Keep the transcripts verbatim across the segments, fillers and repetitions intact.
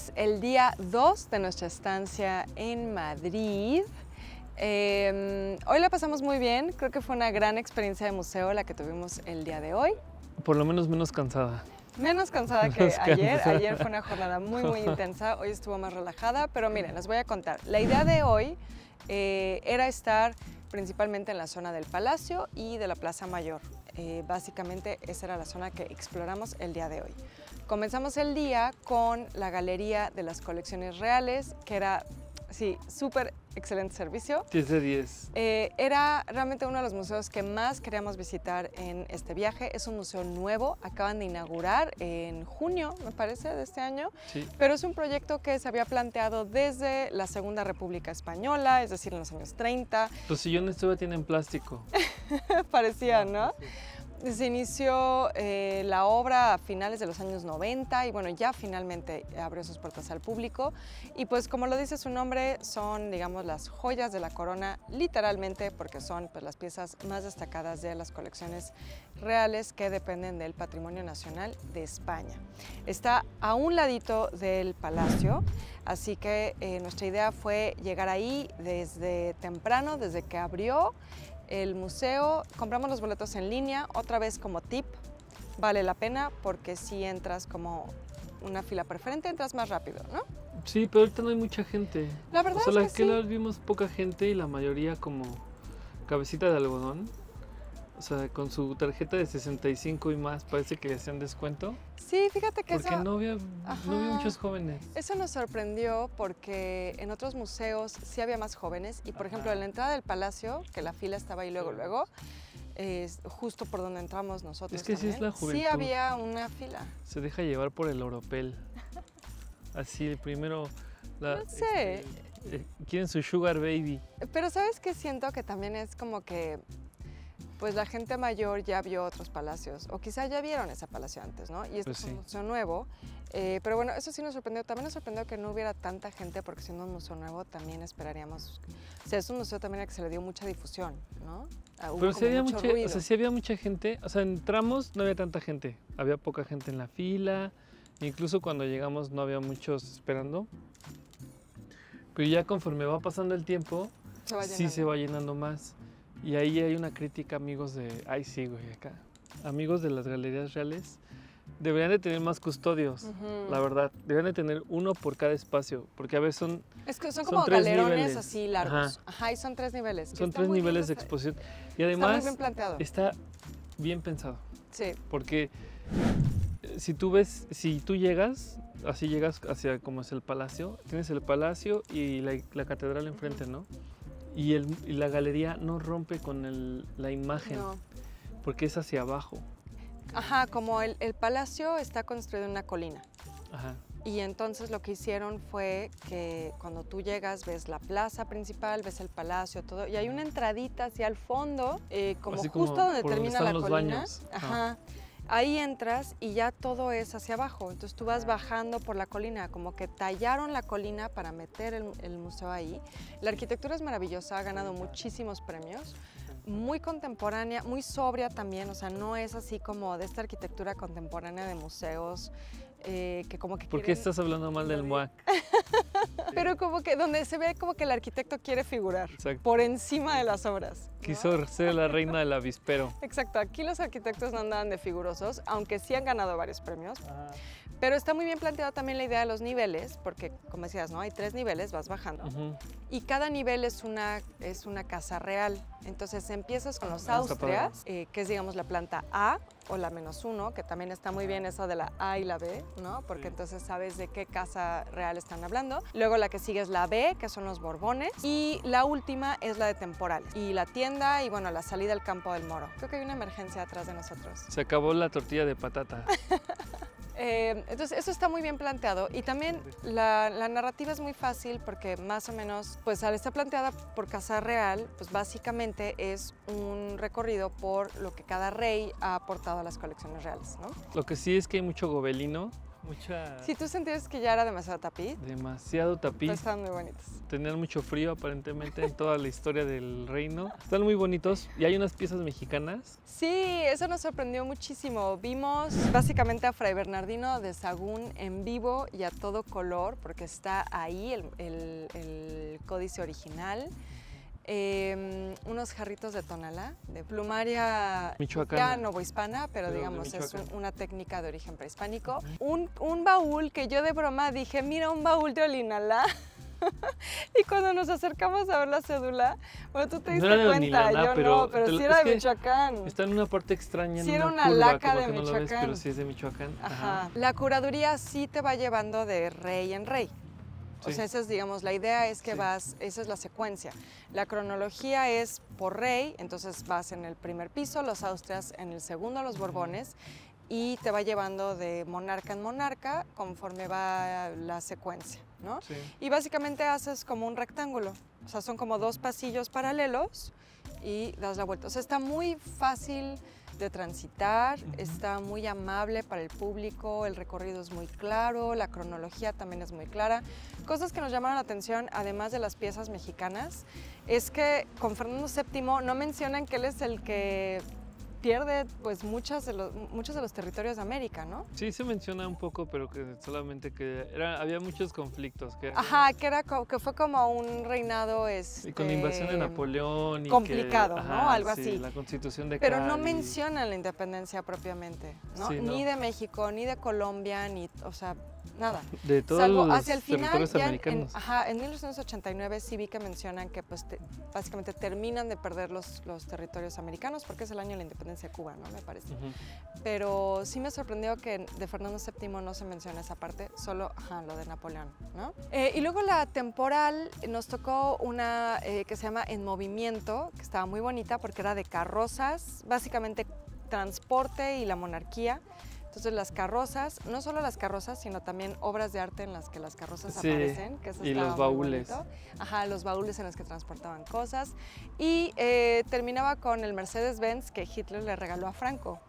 es el día dos de nuestra estancia en Madrid. Eh, hoy la pasamos muy bien, creo que fue una gran experiencia de museo la que tuvimos el día de hoy. Por lo menos menos cansada. Menos cansada menos que cansada. ayer, ayer fue una jornada muy muy intensa, hoy estuvo más relajada, pero miren, les voy a contar. La idea de hoy eh, era estar principalmente en la zona del Palacio y de la Plaza Mayor. Eh, básicamente esa era la zona que exploramos el día de hoy. Comenzamos el día con la Galería de las Colecciones Reales, que era... Sí, súper excelente servicio. diez de diez. Eh, era realmente uno de los museos que más queríamos visitar en este viaje. Es un museo nuevo, acaban de inaugurar en junio, me parece, de este año. Sí. Pero es un proyecto que se había planteado desde la Segunda República Española, es decir, en los años treinta. Los sillones todavía tienen plástico. Parecía, ¿no? Sí. Se inició eh, la obra a finales de los años noventa y bueno, ya finalmente abrió sus puertas al público y pues como lo dice su nombre, son digamos las joyas de la corona literalmente porque son pues, las piezas más destacadas de las colecciones reales que dependen del Patrimonio Nacional de España. Está a un ladito del palacio, así que eh, nuestra idea fue llegar ahí desde temprano, desde que abrió el museo, compramos los boletos en línea, otra vez como tip, vale la pena porque si entras como una fila preferente, entras más rápido, ¿no? Sí, pero ahorita no hay mucha gente. La verdad o sea, es que las sí. que las vimos poca gente y la mayoría como cabecita de algodón. O sea, con su tarjeta de sesenta y cinco y más, parece que le hacían descuento. Sí, fíjate que porque eso... Porque no había, no había muchos jóvenes. Eso nos sorprendió porque en otros museos sí había más jóvenes. Y, por Ajá. ejemplo, en la entrada del Palacio, que la fila estaba ahí luego, luego, eh, justo por donde entramos nosotros Es que también, sí es la juventud. Sí había una fila. Se deja llevar por el oropel. Así, el primero... La, no sé. Este, eh, quieren su sugar baby. Pero, ¿sabes qué? Siento que también es como que... pues la gente mayor ya vio otros palacios, o quizá ya vieron ese palacio antes, ¿no? Y este pues sí. es un museo nuevo, eh, pero bueno, eso sí nos sorprendió. También nos sorprendió que no hubiera tanta gente, porque siendo un museo nuevo también esperaríamos... O sea, es un museo también al que se le dio mucha difusión, ¿no? Ah, pero sí había, mucho mucha, o sea, sí había mucha gente, o sea, entramos, no había tanta gente, había poca gente en la fila, incluso cuando llegamos no había muchos esperando, pero ya conforme va pasando el tiempo, se sí se va llenando más. Y ahí hay una crítica, amigos de... Ay, sí, güey, acá. Amigos de las galerías reales. Deberían de tener más custodios, uh-huh. la verdad. Deberían de tener uno por cada espacio. Porque a veces son... Es que son, son como tres galerones niveles. Así largos. Ajá. Ajá, y son tres niveles. Son tres niveles de exposición. Y además... Está muy bien planteado. Está bien pensado. Sí. Porque si tú ves... Si tú llegas... Así llegas hacia como es el palacio. Tienes el palacio y la, la catedral enfrente, uh-huh. ¿no? Y, el, y la galería no rompe con el, la imagen, no. porque es hacia abajo. Ajá, como el, el palacio está construido en una colina. Ajá. Y entonces lo que hicieron fue que cuando tú llegas ves la plaza principal, ves el palacio, todo. Y hay una entradita hacia el fondo, eh, como Así justo como donde termina la colina. Los baños. Ajá. Ah. Ahí entras y ya todo es hacia abajo, entonces tú vas bajando por la colina, como que tallaron la colina para meter el, el museo ahí. La arquitectura es maravillosa, ha ganado muchísimos premios, muy contemporánea, muy sobria también, o sea, no es así como de esta arquitectura contemporánea de museos, eh, que como que ¿Por quieren... qué estás hablando mal del MUAC? Pero como que donde se ve como que el arquitecto quiere figurar Exacto. por encima de las obras. ¿No? Quiso ser la reina del avispero. Exacto, aquí los arquitectos no andaban de figurosos, aunque sí han ganado varios premios. Ah. Pero está muy bien planteada también la idea de los niveles, porque como decías, ¿no? Hay tres niveles, vas bajando. Uh-huh. Y cada nivel es una, es una casa real. Entonces empiezas con los Austrias, eh, que es digamos la planta A o la menos uno, que también está muy bien eso de la A y la B, ¿no? Porque sí. entonces sabes de qué casa real están hablando. Luego la que sigue es la B, que son los Borbones. Y la última es la de Temporales. Y la tienda y bueno, la salida al Campo del Moro. Creo que hay una emergencia atrás de nosotros. Se acabó la tortilla de patata. Eh, entonces, eso está muy bien planteado y también la, la narrativa es muy fácil porque más o menos, pues al estar planteada por Casa Real, pues básicamente es un recorrido por lo que cada rey ha aportado a las colecciones reales, ¿no? Lo que sí es que hay mucho gobelino, mucha... Sí, tú sentías que ya era demasiado tapiz. Demasiado tapiz. Pero estaban muy bonitos. Tenían mucho frío aparentemente en toda la historia del reino. Están muy bonitos y hay unas piezas mexicanas. Sí, eso nos sorprendió muchísimo. Vimos básicamente a Fray Bernardino de Sahagún en vivo y a todo color, porque está ahí el, el, el códice original. Eh, unos jarritos de tonalá, de plumaria ya novohispana, pero, pero digamos es un, una técnica de origen prehispánico. Un, un baúl que yo de broma dije, mira, un baúl de Olinalá. Y cuando nos acercamos a ver la cédula, bueno, tú te diste no cuenta, Olinalá, yo pero, no, pero te, sí era de Michoacán. Está en una parte extraña, sí en una, una curva, laca de Michoacán. No ves, pero sí es de Michoacán. Ajá. Ajá. La curaduría sí te va llevando de rey en rey. Sí. O sea, esa es, digamos, la idea es que sí. vas, esa es la secuencia. La cronología es por rey, entonces vas en el primer piso, los Austrias en el segundo, los Borbones, y te va llevando de monarca en monarca conforme va la secuencia, ¿no? Sí. Y básicamente haces como un rectángulo, o sea, son como dos pasillos paralelos y das la vuelta. O sea, está muy fácil de transitar, está muy amable para el público, el recorrido es muy claro, la cronología también es muy clara. Cosas que nos llamaron la atención, además de las piezas mexicanas, es que con Fernando séptimo no mencionan que él es el que pierde pues muchas de los, muchos de los territorios de América, ¿no? Sí, se menciona un poco, pero que solamente que era, había muchos conflictos. Que ajá, que, era, que fue como un reinado... Este, y con la invasión de Napoleón... Y complicado, que, ajá, ¿no? Algo sí, así. La Constitución de Pero Cali. No mencionan la independencia propiamente, ¿no? Sí, no. Ni de México, ni de Colombia, ni... O sea, nada. De todos Salvo, los hacia el final, ya americanos. En, ajá, en mil novecientos ochenta y nueve sí vi que mencionan que pues, te, básicamente terminan de perder los, los territorios americanos, porque es el año de la independencia de Cuba, ¿no? Me parece. Uh-huh. Pero sí me sorprendió que de Fernando séptimo no se menciona esa parte, solo ajá, lo de Napoleón, ¿no? Eh, y luego la temporal nos tocó una eh, que se llama En Movimiento, que estaba muy bonita porque era de carrozas, básicamente transporte y la monarquía. Entonces las carrozas, no solo las carrozas, sino también obras de arte en las que las carrozas sí, aparecen. Que eso y los baúles. Ajá, los baúles en los que transportaban cosas. Y eh, terminaba con el Mercedes-Benz que Hitler le regaló a Franco.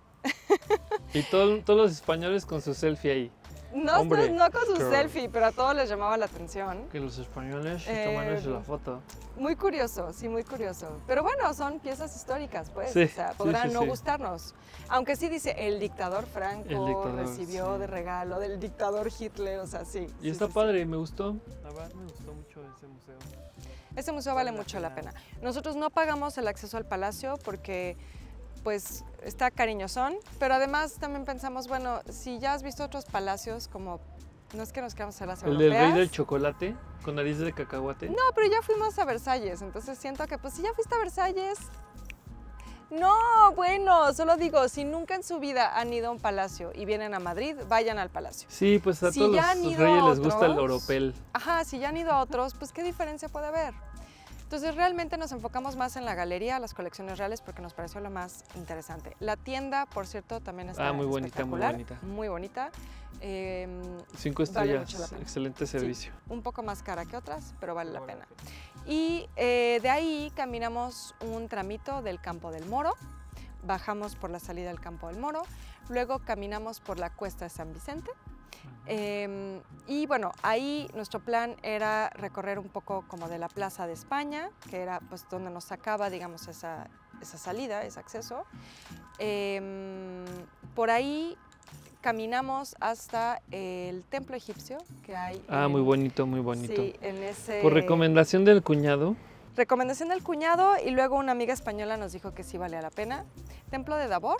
Y todo, todos los españoles con su selfie ahí. No, Hombre, no con su girl. selfie, pero a todos les llamaba la atención. Que los españoles eh, tomaron la foto. Muy curioso, sí, muy curioso. Pero bueno, son piezas históricas, pues. Sí, o sea, podrán sí, sí, no sí. gustarnos. Aunque sí dice, el dictador Franco el dictador, recibió sí. de regalo del dictador Hitler, o sea, sí. Y sí, está sí, padre, sí. me gustó. La verdad me gustó mucho ese museo. Ese museo vale, vale mucho la pena. la pena. Nosotros no pagamos el acceso al palacio porque... pues está cariñosón, pero además también pensamos, bueno, si ya has visto otros palacios, como, no es que nos queramos hacer las europeas. ¿El del rey del chocolate con narices de cacahuate? No, pero ya fuimos a Versalles, entonces siento que, pues si ya fuiste a Versalles, no, bueno, solo digo, si nunca en su vida han ido a un palacio y vienen a Madrid, vayan al palacio. Sí, pues a si todos los reyes les gusta el oropel. Ajá, si ya han ido a otros, pues qué diferencia puede haber. Entonces realmente nos enfocamos más en la galería, las colecciones reales, porque nos pareció lo más interesante. La tienda, por cierto, también está ah, muy espectacular, bonita, muy bonita. Muy bonita. Eh, Cinco estrellas, vale excelente servicio. Sí, un poco más cara que otras, pero vale la pena. Y eh, de ahí caminamos un tramito del Campo del Moro, bajamos por la salida del Campo del Moro, luego caminamos por la Cuesta de San Vicente. Eh, y bueno, ahí nuestro plan era recorrer un poco como de la Plaza de España, que era pues donde nos sacaba, digamos, esa, esa salida, ese acceso. Eh, por ahí caminamos hasta el templo egipcio que hay. Ah, en, muy bonito, muy bonito. Sí, en ese... Por recomendación del cuñado. Recomendación del cuñado y luego una amiga española nos dijo que sí valía la pena. Templo de Debod.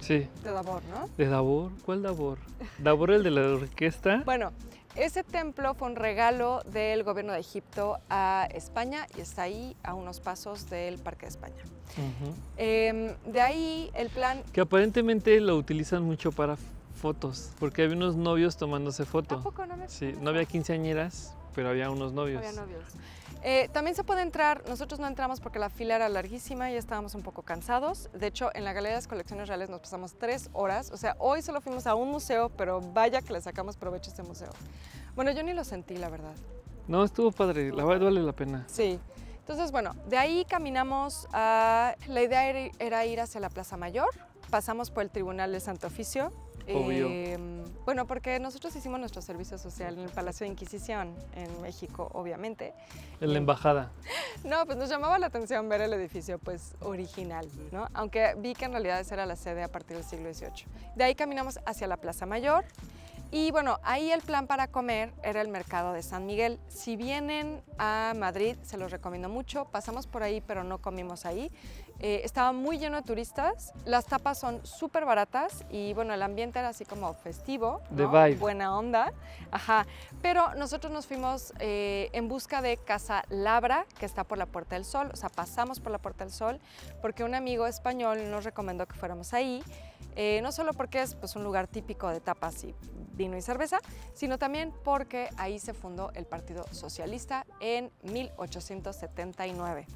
Sí. De Debod, ¿no? ¿De Debod? ¿Cuál Debod? ¿Debod el de la orquesta? Bueno, ese templo fue un regalo del gobierno de Egipto a España y está ahí a unos pasos del Parque de España. Uh-huh. eh, de ahí el plan... Que aparentemente lo utilizan mucho para fotos, porque había unos novios tomándose fotos. Tampoco no me... Sí, no había quinceañeras, pero había unos novios. Había novios. Eh, también se puede entrar, nosotros no entramos porque la fila era larguísima y estábamos un poco cansados. De hecho, en la Galería de las Colecciones Reales nos pasamos tres horas. O sea, hoy solo fuimos a un museo, pero vaya que le sacamos provecho a este museo. Bueno, yo ni lo sentí, la verdad. No, estuvo padre, la verdad vale la pena. Sí. Entonces, bueno, de ahí caminamos a... La idea era, era ir hacia la Plaza Mayor. Pasamos por el Tribunal de Santo Oficio. Obvio. Eh, Bueno, porque nosotros hicimos nuestro servicio social en el Palacio de Inquisición, en México, obviamente. ¿En la embajada? No, pues nos llamaba la atención ver el edificio, pues, original, ¿no? Aunque vi que en realidad esa era la sede a partir del siglo dieciocho. De ahí caminamos hacia la Plaza Mayor. Y bueno, ahí el plan para comer era el Mercado de San Miguel. Si vienen a Madrid, se los recomiendo mucho. Pasamos por ahí, pero no comimos ahí. Eh, estaba muy lleno de turistas. Las tapas son súper baratas y bueno, el ambiente era así como festivo, ¿no? The vibe. Buena onda. Ajá. Pero nosotros nos fuimos eh, en busca de Casa Labra, que está por la Puerta del Sol. O sea, pasamos por la Puerta del Sol porque un amigo español nos recomendó que fuéramos ahí. Eh, no solo porque es pues, un lugar típico de tapas y vino y cerveza, sino también porque ahí se fundó el Partido Socialista en mil ochocientos setenta y nueve.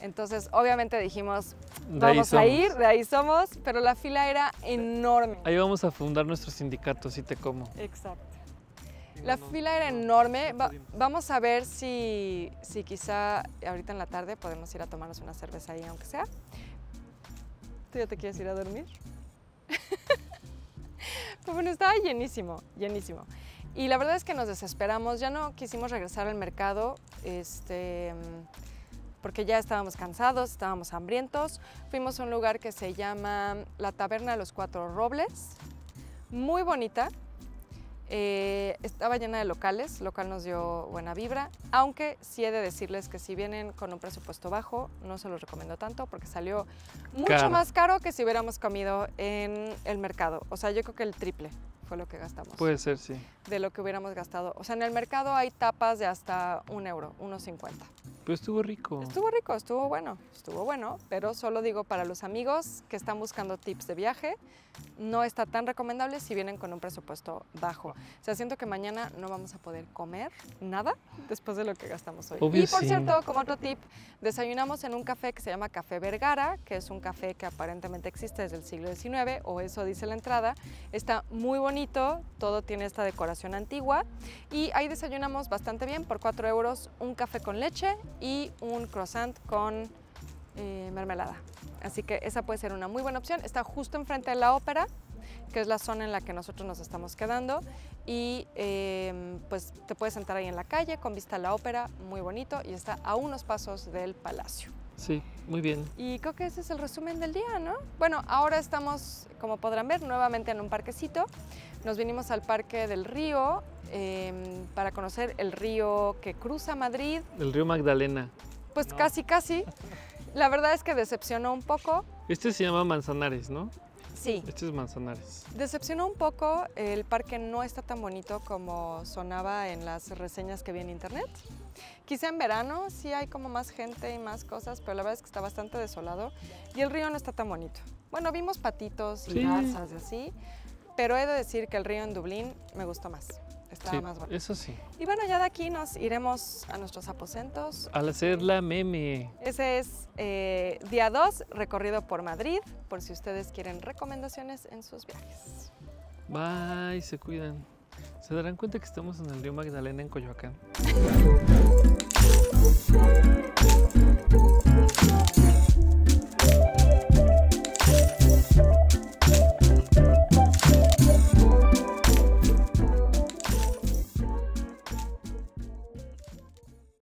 Entonces, obviamente dijimos, vamos a ir, de ahí somos, pero la fila era enorme. Ahí vamos a fundar nuestro sindicato, si te como. Exacto. La fila era enorme. Va, vamos a ver si, si quizá ahorita en la tarde podemos ir a tomarnos una cerveza ahí, aunque sea. ¿Tú ya te quieres ir a dormir? Bueno, estaba llenísimo, llenísimo. Y la verdad es que nos desesperamos, ya no quisimos regresar al mercado, este, porque ya estábamos cansados, estábamos hambrientos. Fuimos a un lugar que se llama La Taberna de los Cuatro Robles, muy bonita. Eh, estaba llena de locales, local nos dio buena vibra, aunque sí he de decirles que si vienen con un presupuesto bajo, no se los recomiendo tanto porque salió mucho caro. Más caro que si hubiéramos comido en el mercado. O sea, yo creo que el triple fue lo que gastamos. Puede ser, sí. De lo que hubiéramos gastado. O sea, en el mercado hay tapas de hasta un euro, uno cincuenta. Pero estuvo rico. Estuvo rico, estuvo bueno, estuvo bueno, pero solo digo para los amigos que están buscando tips de viaje, no está tan recomendable si vienen con un presupuesto bajo. O sea, siento que mañana no vamos a poder comer nada después de lo que gastamos hoy. Obvio, y por sí. Cierto, como otro tip, desayunamos en un café que se llama Café Vergara, que es un café que aparentemente existe desde el siglo diecinueve, o eso dice la entrada. Está muy bonito, todo tiene esta decoración antigua y ahí desayunamos bastante bien por cuatro euros, un café con leche y un croissant con eh, mermelada. Así que esa puede ser una muy buena opción. Está justo enfrente de la ópera, que es la zona en la que nosotros nos estamos quedando. Y eh, pues te puedes sentar ahí en la calle con vista a la ópera, muy bonito, y está a unos pasos del palacio. Sí, muy bien. Y creo que ese es el resumen del día, ¿no? Bueno, ahora estamos, como podrán ver, nuevamente en un parquecito. Nos vinimos al Parque del Río eh, para conocer el río que cruza Madrid. El río Magdalena. Pues no. Casi, casi. La verdad es que decepcionó un poco. Este se llama Manzanares, ¿no? Sí. Este es Manzanares. Decepcionó un poco. El parque no está tan bonito como sonaba en las reseñas que vi en internet. Quizá en verano sí hay como más gente y más cosas, pero la verdad es que está bastante desolado y el río no está tan bonito. Bueno, vimos patitos y sí. Garzas y así, pero he de decir que el río en Dublín me gustó más. Estaba sí, más bueno. Eso sí. Y bueno, ya de aquí nos iremos a nuestros aposentos. Al hacer la meme. Ese es eh, día dos, recorrido por Madrid, por si ustedes quieren recomendaciones en sus viajes. Bye, se cuidan. Se darán cuenta que estamos en el río Magdalena en Coyoacán.